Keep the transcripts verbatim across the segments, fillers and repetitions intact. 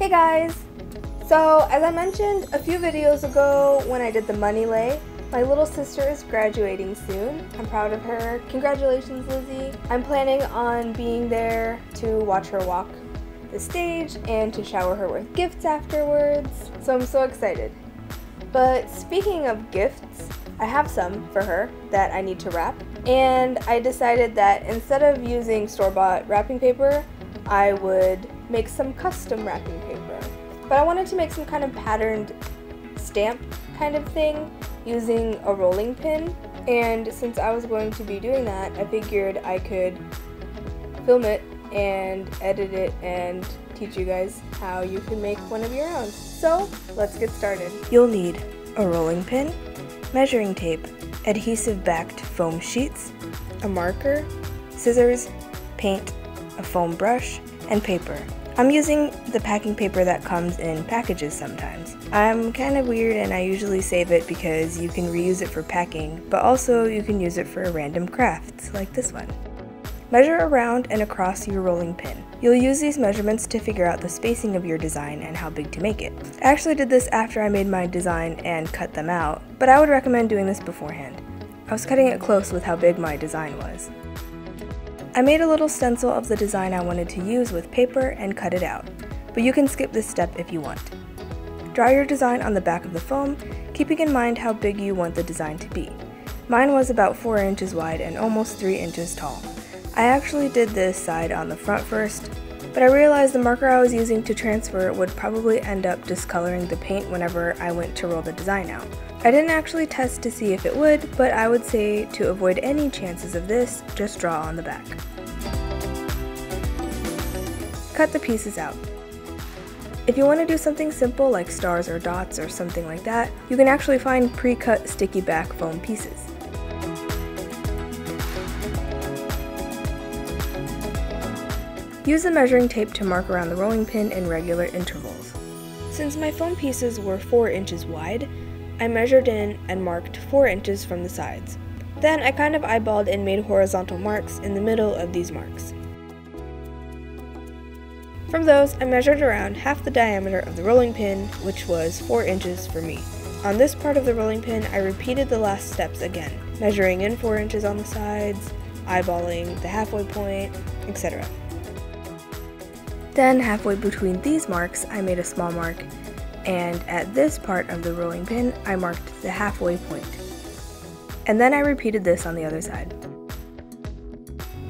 Hey guys! So as I mentioned a few videos ago when I did the money lay, my little sister is graduating soon. I'm proud of her. Congratulations, Lizzie. I'm planning on being there to watch her walk the stage and to shower her with gifts afterwards, so I'm so excited. But speaking of gifts, I have some for her that I need to wrap, and I decided that instead of using store-bought wrapping paper, I would make some custom wrapping paper. But I wanted to make some kind of patterned stamp kind of thing using a rolling pin, and since I was going to be doing that, I figured I could film it and edit it and teach you guys how you can make one of your own. So let's get started. You'll need a rolling pin, measuring tape, adhesive backed foam sheets, a marker, scissors, paint, a foam brush, and paper. I'm using the packing paper that comes in packages sometimes. I'm kind of weird and I usually save it because you can reuse it for packing, but also you can use it for random crafts like this one. Measure around and across your rolling pin. You'll use these measurements to figure out the spacing of your design and how big to make it. I actually did this after I made my design and cut them out, but I would recommend doing this beforehand. I was cutting it close with how big my design was. I made a little stencil of the design I wanted to use with paper and cut it out, but you can skip this step if you want. Draw your design on the back of the foam, keeping in mind how big you want the design to be. Mine was about four inches wide and almost three inches tall. I actually did this side on the front first, but I realized the marker I was using to transfer it would probably end up discoloring the paint whenever I went to roll the design out. I didn't actually test to see if it would, but I would say to avoid any chances of this, just draw on the back. Cut the pieces out. If you want to do something simple like stars or dots or something like that, you can actually find pre-cut sticky back foam pieces. Use the measuring tape to mark around the rolling pin in regular intervals. Since my foam pieces were four inches wide, I measured in and marked four inches from the sides. Then I kind of eyeballed and made horizontal marks in the middle of these marks. From those, I measured around half the diameter of the rolling pin, which was four inches for me. On this part of the rolling pin, I repeated the last steps again, measuring in four inches on the sides, eyeballing the halfway point, et cetera. Then, halfway between these marks, I made a small mark, and at this part of the rolling pin, I marked the halfway point. And then I repeated this on the other side.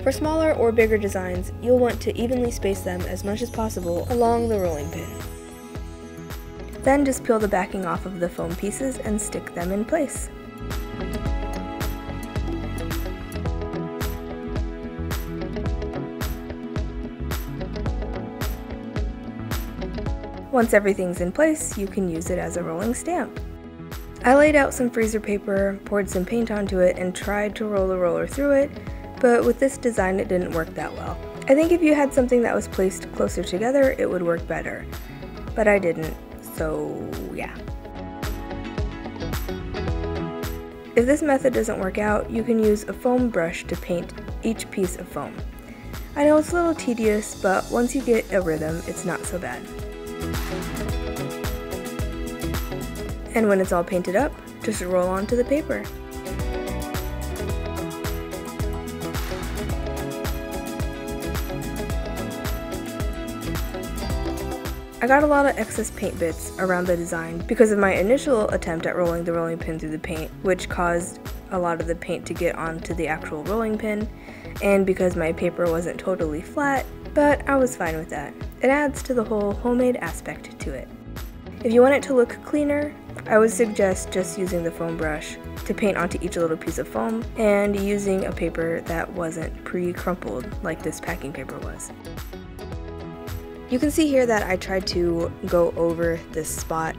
For smaller or bigger designs, you'll want to evenly space them as much as possible along the rolling pin. Then just peel the backing off of the foam pieces and stick them in place. Once everything's in place, you can use it as a rolling stamp. I laid out some freezer paper, poured some paint onto it, and tried to roll the roller through it, but with this design it didn't work that well. I think if you had something that was placed closer together, it would work better. But I didn't, so yeah. If this method doesn't work out, you can use a foam brush to paint each piece of foam. I know it's a little tedious, but once you get a rhythm, it's not so bad. And when it's all painted up, just roll onto the paper. I got a lot of excess paint bits around the design because of my initial attempt at rolling the rolling pin through the paint, which caused a lot of the paint to get onto the actual rolling pin, and because my paper wasn't totally flat, but I was fine with that. It adds to the whole homemade aspect to it. If you want it to look cleaner, I would suggest just using the foam brush to paint onto each little piece of foam and using a paper that wasn't pre-crumpled like this packing paper was. You can see here that I tried to go over this spot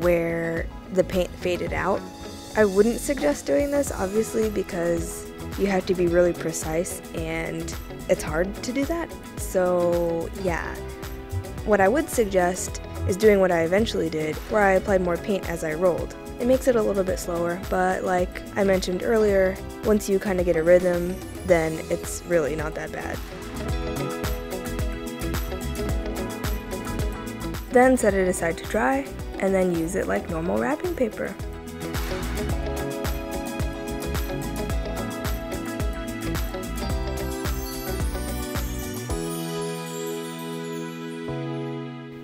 where the paint faded out. I wouldn't suggest doing this, obviously, because you have to be really precise and it's hard to do that. So yeah, what I would suggest is doing what I eventually did, where I applied more paint as I rolled. It makes it a little bit slower, but like I mentioned earlier, once you kind of get a rhythm, then it's really not that bad. Then set it aside to dry, and then use it like normal wrapping paper.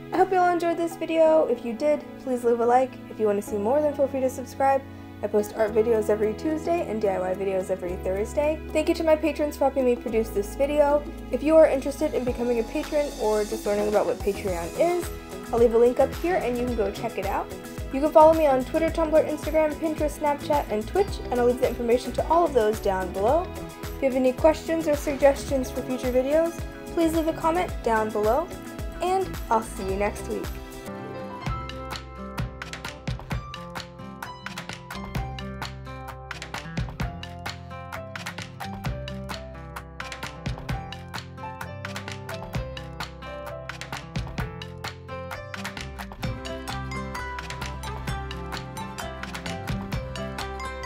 I hope you all enjoyed this video. If you did, please leave a like. If you want to see more, then feel free to subscribe. I post art videos every Tuesday and D I Y videos every Thursday. Thank you to my patrons for helping me produce this video. If you are interested in becoming a patron or just learning about what Patreon is, I'll leave a link up here and you can go check it out. You can follow me on Twitter, Tumblr, Instagram, Pinterest, Snapchat, and Twitch, and I'll leave the information to all of those down below. If you have any questions or suggestions for future videos, please leave a comment down below, and I'll see you next week.